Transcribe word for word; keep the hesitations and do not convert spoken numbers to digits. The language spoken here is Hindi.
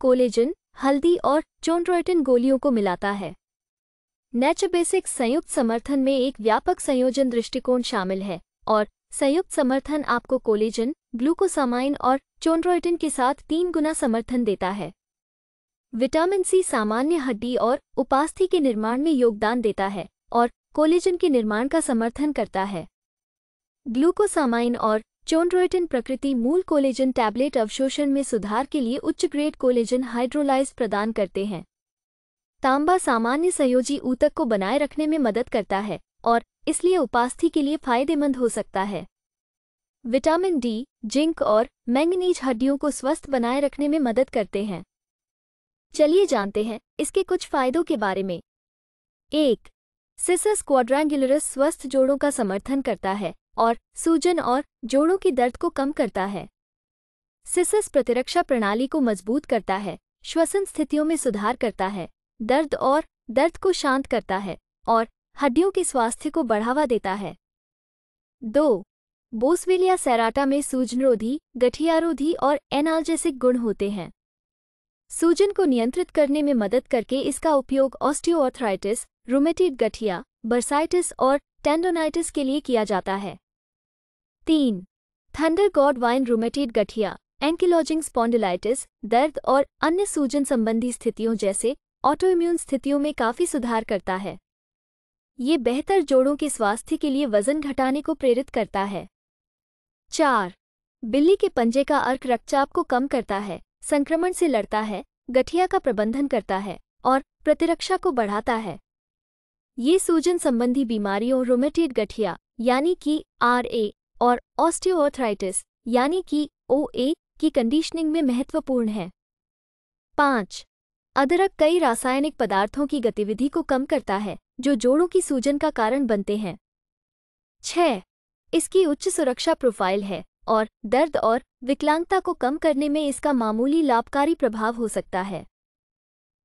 कोलेजन, हल्दी और चोंड्रोइटिन गोलियों को मिलाता है। नेचुरबेसिक्स संयुक्त समर्थन में एक व्यापक संयोजन दृष्टिकोण शामिल है और संयुक्त समर्थन आपको कोलेजन, ग्लूकोसामाइन और चोंड्रोइटिन के साथ तीन गुना समर्थन देता है। विटामिन सी सामान्य हड्डी और उपास्थि के निर्माण में योगदान देता है और कोलेजन के निर्माण का समर्थन करता है। ग्लूकोसामाइन और चोंड्रोइटिन प्रकृति मूल कोलेजन टैबलेट अवशोषण में सुधार के लिए उच्च ग्रेड कोलेजन हाइड्रोलाइज प्रदान करते हैं। तांबा सामान्य संयोजी ऊतक को बनाए रखने में मदद करता है और इसलिए उपास्थि के लिए फायदेमंद हो सकता है। विटामिन डी, जिंक और मैंगनीज हड्डियों को स्वस्थ बनाए रखने में मदद करते हैं। चलिए जानते हैं इसके कुछ फायदों के बारे में। एक, सिसस क्वाड्रैंगुलरस स्वस्थ जोड़ों का समर्थन करता है और सूजन और जोड़ों के दर्द को कम करता है। सिसस प्रतिरक्षा प्रणाली को मजबूत करता है, श्वसन स्थितियों में सुधार करता है, दर्द और दर्द को शांत करता है और हड्डियों के स्वास्थ्य को बढ़ावा देता है। दो, बोस्वेलिया सेराटा में सूजनरोधी, गठियारोधी और एनाल्जेसिक गुण होते हैं। सूजन को नियंत्रित करने में मदद करके इसका उपयोग ऑस्टियोआर्थराइटिस, रूमेटिड गठिया, बर्साइटिस और टेंडोनाइटिस के लिए किया जाता है। तीन, थंडर गॉड वाइन रूमेटिड गठिया, एंकिलोजिंग स्पॉन्डिलाइटिस, दर्द और अन्य सूजन संबंधी स्थितियों जैसे ऑटोइम्यून स्थितियों में काफी सुधार करता है। ये बेहतर जोड़ों के स्वास्थ्य के लिए वजन घटाने को प्रेरित करता है। चार, बिल्ली के पंजे का अर्क रक्तचाप को कम करता है, संक्रमण से लड़ता है, गठिया का प्रबंधन करता है और प्रतिरक्षा को बढ़ाता है। ये सूजन संबंधी बीमारियों रूमेटॉइड गठिया यानी कि आरए और ऑस्टियोआर्थराइटिस यानी कि ओए की कंडीशनिंग में महत्वपूर्ण है। पाँच, अदरक कई रासायनिक पदार्थों की गतिविधि को कम करता है जो जोड़ों की सूजन का कारण बनते हैं। छह, इसकी उच्च सुरक्षा प्रोफाइल है और दर्द और विकलांगता को कम करने में इसका मामूली लाभकारी प्रभाव हो सकता है।